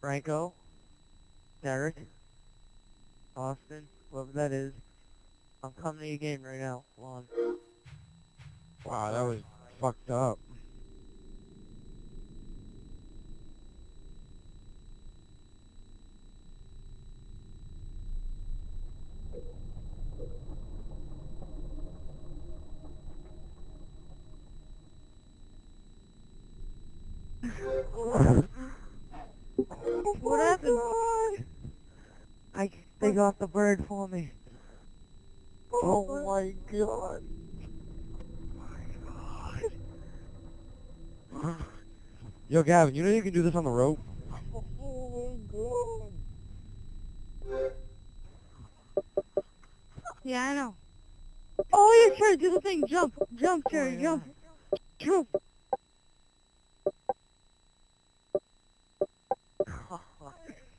Franco, Derek, Austin, whoever that is. I'm coming to your game right now, Lon. Wow, that was fucked up. What happened? They got the bird for me. Oh my god. Oh my god. Yo Gavin, you know you can do this on the rope? Oh my god. Yeah, I know. Oh yeah, Cherry, do the thing. Jump. Jump, Cherry, jump. Jump. Oh,